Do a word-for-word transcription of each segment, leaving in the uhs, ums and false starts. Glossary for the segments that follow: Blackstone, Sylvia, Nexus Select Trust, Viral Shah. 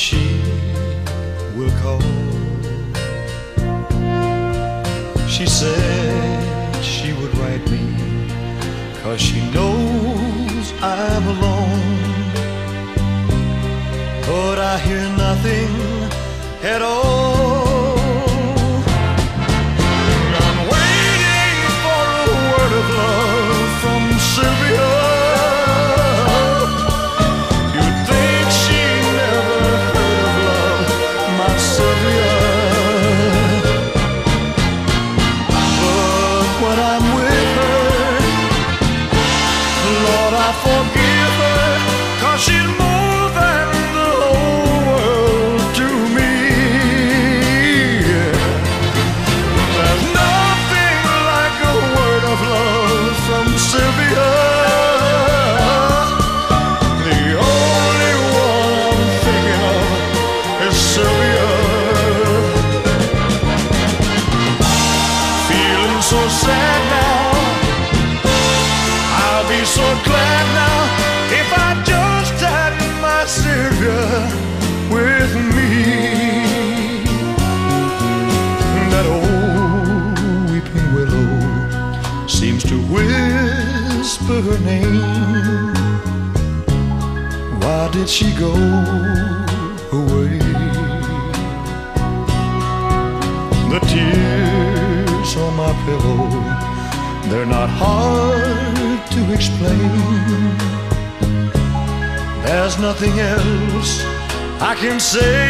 she will call. She said she would write me, 'cause she knows I'm alone. But I hear nothing at all. I'm waiting for a word of love from Sylvia. You'd think she never heard of love, my Sylvia. But when I'm with her, Lord, I forgive her, 'cause she's more. So sad now, I'll be so glad now if I just had my Sylvia with me. That old weeping willow seems to whisper her name. Why did she go away? The tears on my pillow, they're not hard to explain. There's nothing else I can say.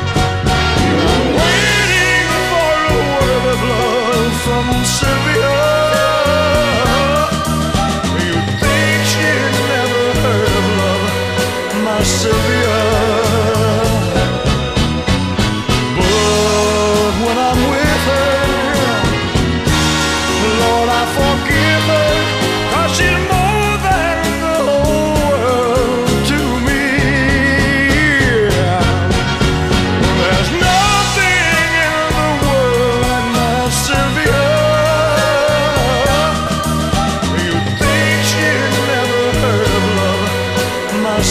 I'm waiting for a word of love from Sylvia. You'd think she'd never heard of love, my Sylvia.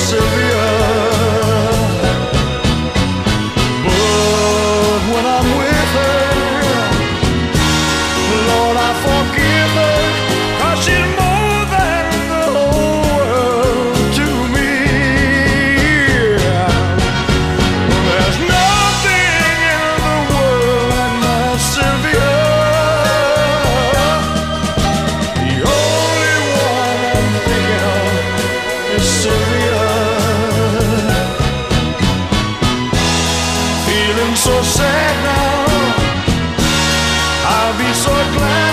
Sylvia. But when I'm with her, Lord, I forgive her, 'cause she's more than the whole world to me. There's nothing in the world like my Sylvia. The only one I'm thinking of is Sylvia. So sad now, I'll be so glad.